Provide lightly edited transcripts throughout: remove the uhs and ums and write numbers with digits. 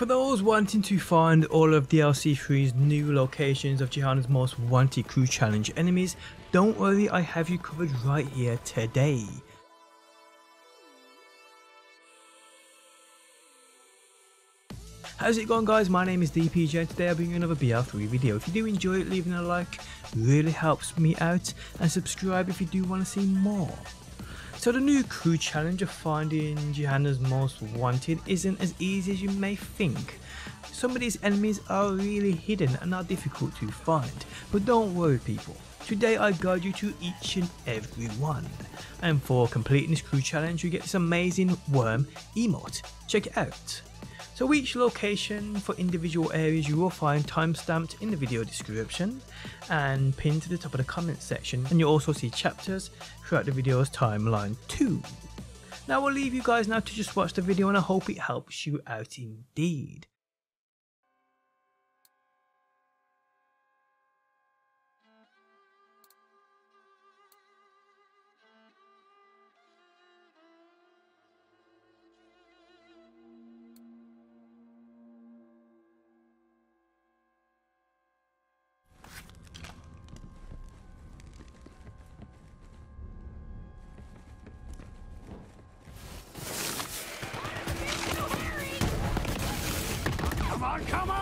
For those wanting to find all of DLC3's new locations of Gehenna's Most Wanted crew challenge enemies, don't worry, I have you covered right here today. How's it going, guys? My name is DPJ and today I'll bring you another BL3 video. If you do enjoy it, leaving a like really helps me out, and subscribe if you do want to see more. So the new crew challenge of finding Gehenna's Most Wanted isn't as easy as you may think. Some of these enemies are really hidden and are difficult to find, but don't worry people. Today I guide you to each and every one, and for completing this crew challenge you get this amazing worm emote. Check it out. So each location for individual areas you will find timestamped in the video description and pinned to the top of the comments section, and you'll also see chapters throughout the video's timeline too. Now I'll leave you guys now to just watch the video, and I hope it helps you out indeed. Come on!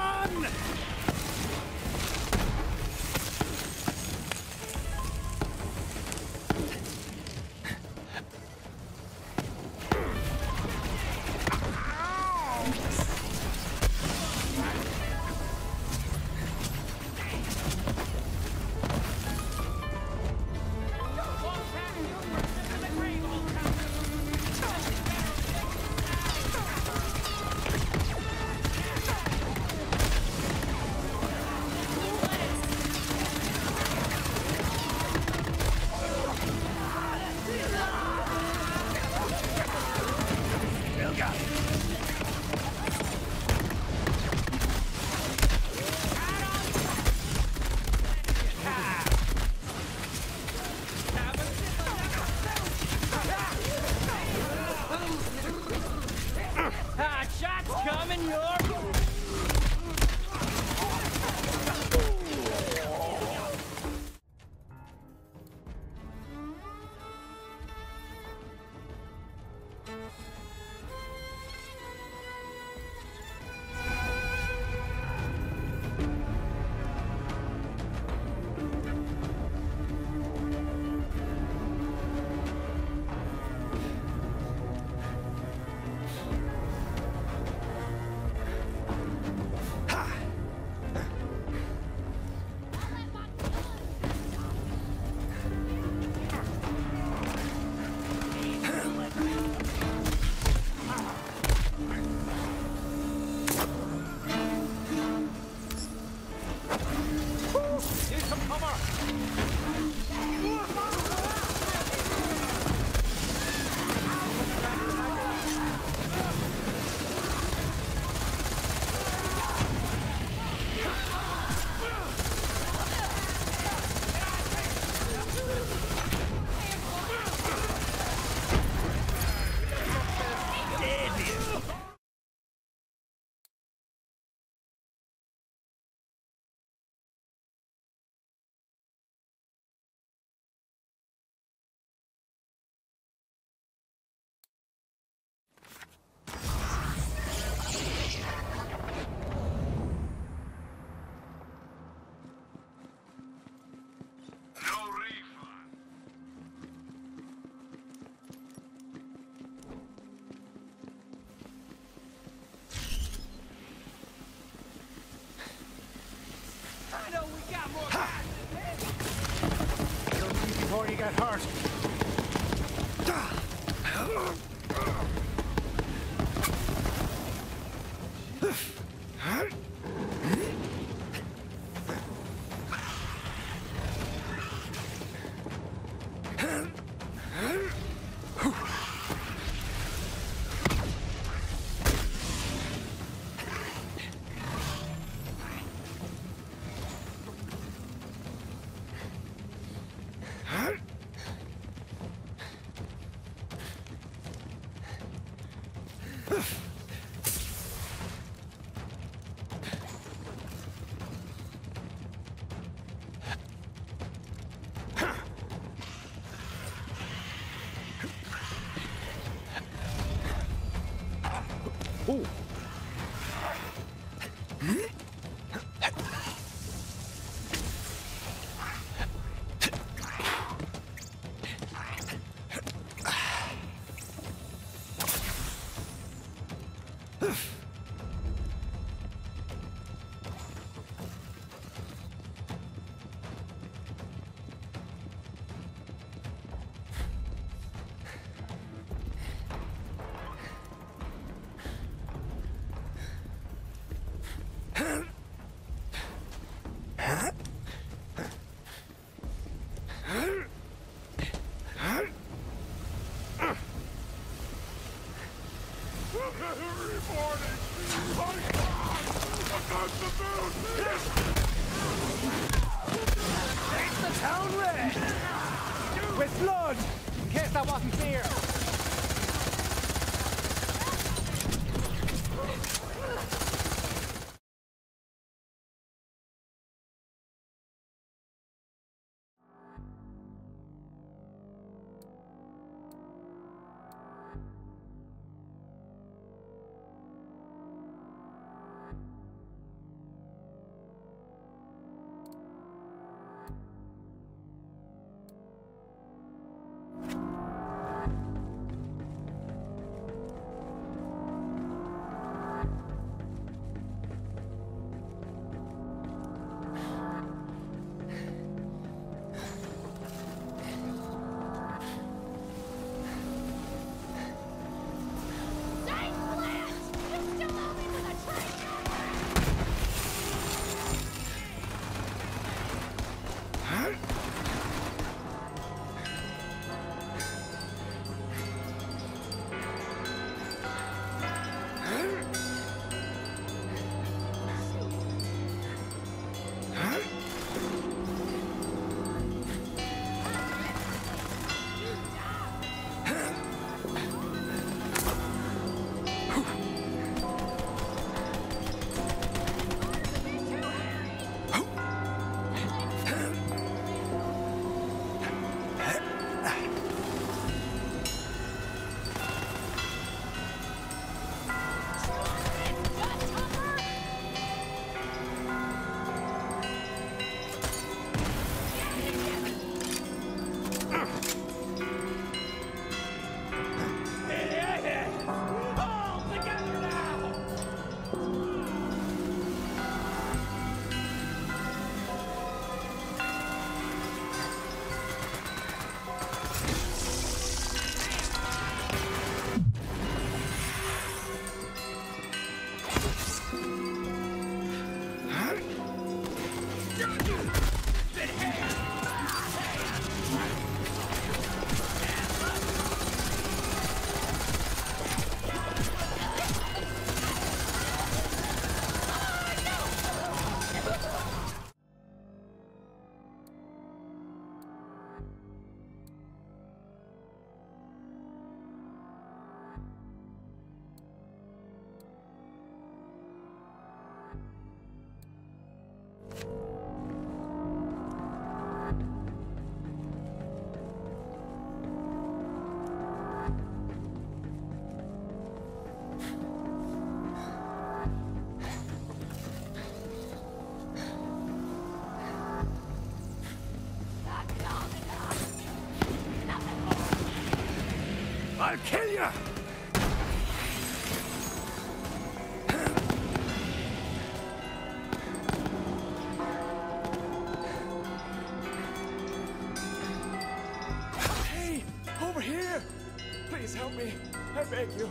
You got hurt. every morning. My God! I got the moon! Paint the town red! With blood! In case that wasn't clear! I'll kill ya! Hey! Over here! Please help me. I beg you.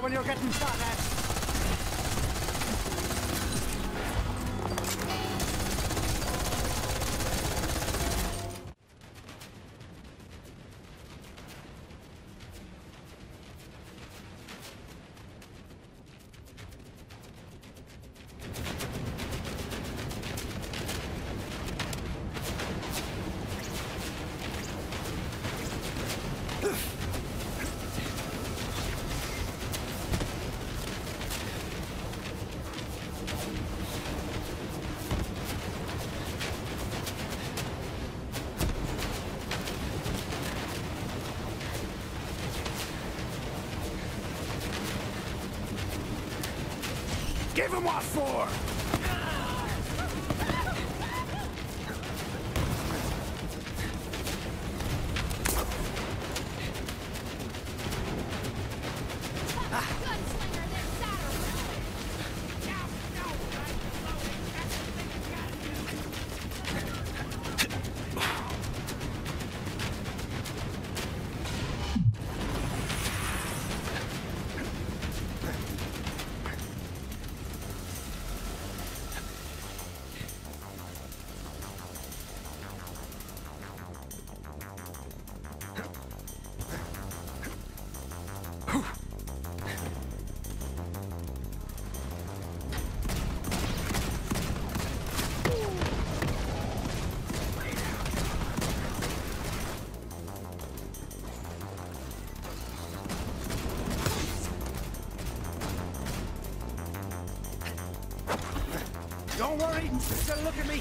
When you're getting shot at. Give him what for! Don't worry, just look at me.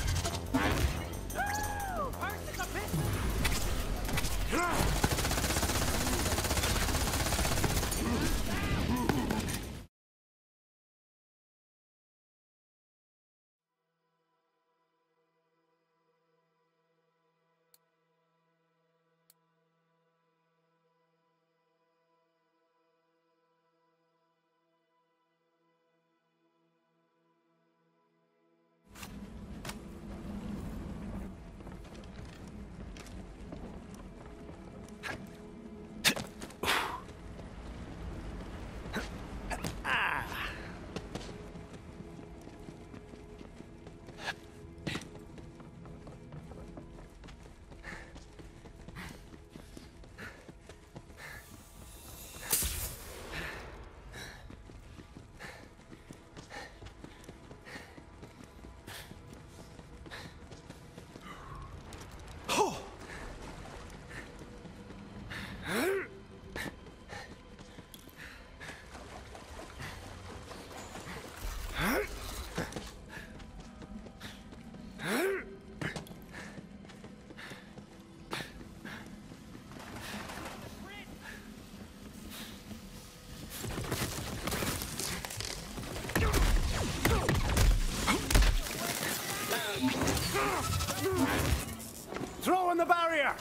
Throw in the barrier!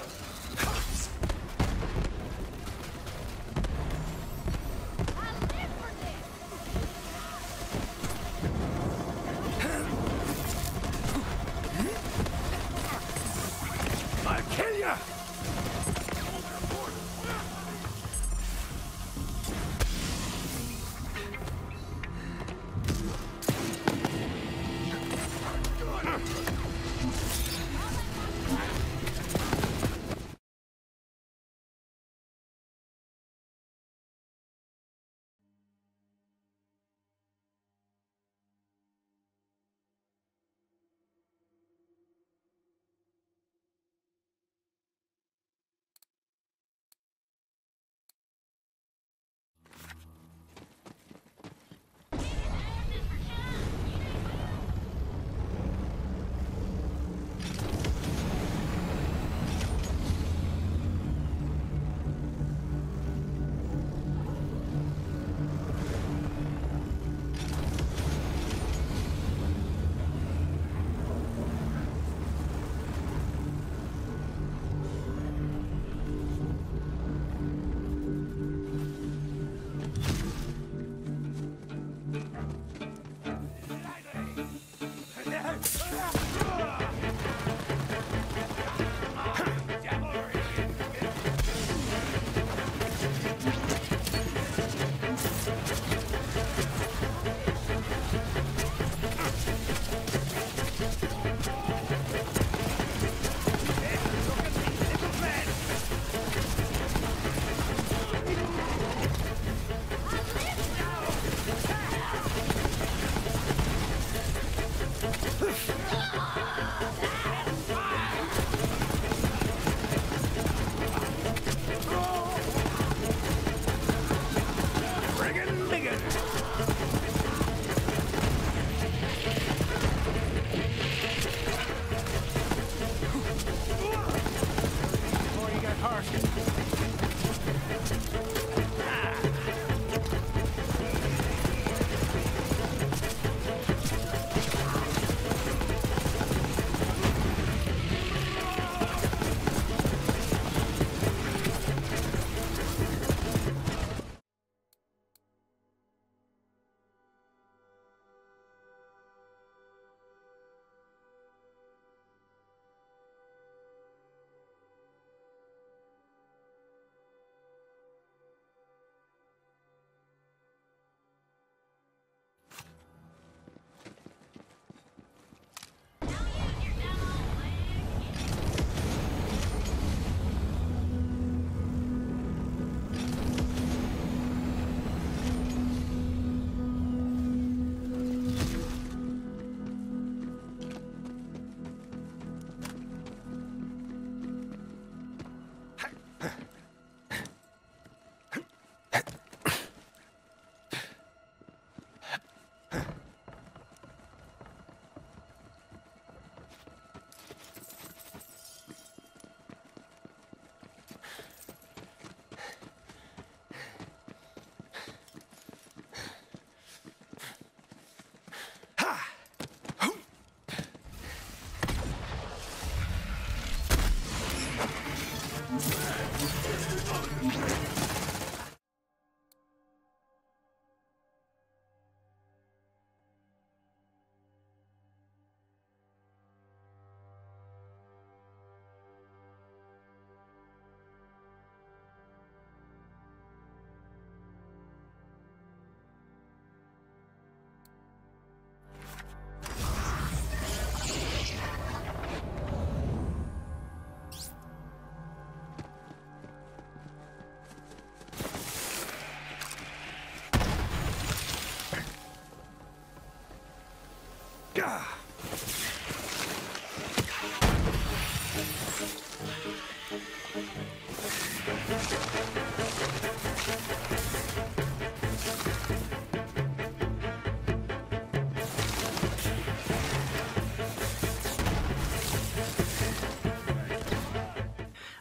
Gah!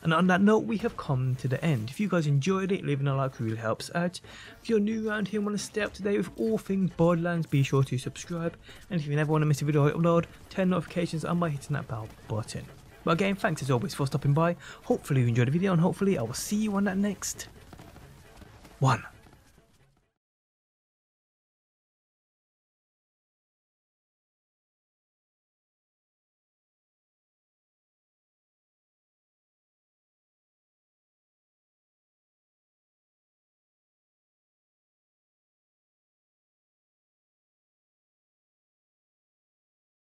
And on that note, we have come to the end. If you guys enjoyed it, leaving a like really helps out. If you're new around here and want to stay up to date with all things Borderlands, be sure to subscribe. And if you never want to miss a video I upload, turn notifications on by hitting that bell button. But again, thanks as always for stopping by. Hopefully you enjoyed the video, and hopefully I will see you on that next one.